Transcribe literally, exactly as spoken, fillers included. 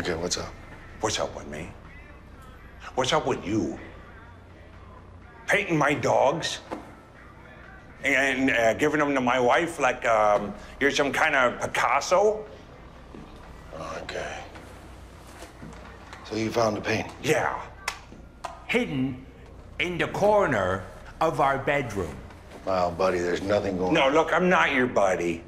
Okay, what's up? What's up with me? What's up with you? Painting my dogs and uh, giving them to my wife like um, you're some kind of Picasso? Okay. So you found the painting? Yeah. Hidden in the corner of our bedroom. Wow, buddy, there's nothing going on. No, look, I'm not your buddy.